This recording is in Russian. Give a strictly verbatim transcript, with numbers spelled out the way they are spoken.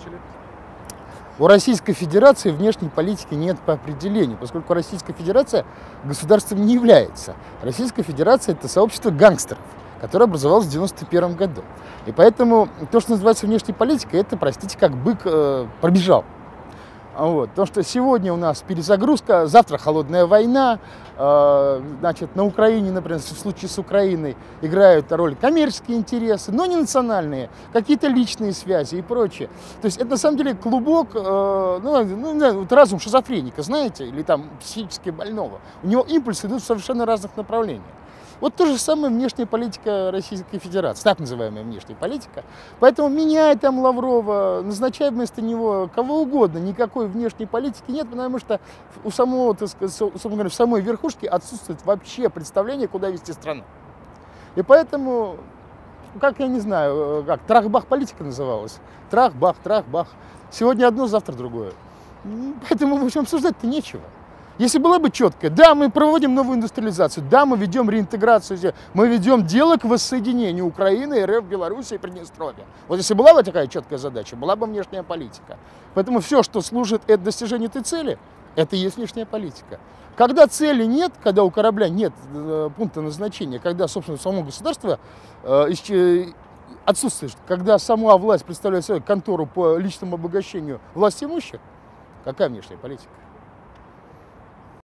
начали. У Российской Федерации внешней политики нет по определению, поскольку Российская Федерация государством не является. Российская Федерация – это сообщество гангстеров, которое образовалось в девяносто первом году. И поэтому то, что называется внешней политикой, это, простите, как бык э, пробежал. Вот. Потому что сегодня у нас перезагрузка, завтра холодная война, э, значит, на Украине, например, в случае с Украиной играют роль коммерческие интересы, но не национальные, какие-то личные связи и прочее. То есть это на самом деле клубок, э, ну, ну, вот разум шизофреника, знаете, или там психически больного. У него импульсы идут в совершенно разных направлениях. Вот то же самое внешняя политика Российской Федерации, так называемая внешняя политика. Поэтому меняй там Лаврова, назначай вместо него кого угодно, никакой внешней политики нет, потому что у самого, так сказать, в самой верхушке отсутствует вообще представление, куда вести страну. И поэтому, как я не знаю, как трах-бах политика называлась, трах-бах, трах-бах, сегодня одно, завтра другое. Поэтому, в общем, обсуждать-то нечего. Если была бы четкая, да, мы проводим новую индустриализацию, да, мы ведем реинтеграцию, мы ведем дело к воссоединению Украины, РФ, Белоруссии и Приднестровья. Вот если была бы такая четкая задача, была бы внешняя политика. Поэтому все, что служит это достижению этой цели, это и есть внешняя политика. Когда цели нет, когда у корабля нет пункта назначения, когда, собственно, само государство отсутствует, когда сама власть представляет свою контору по личному обогащению власть имущих, какая внешняя политика?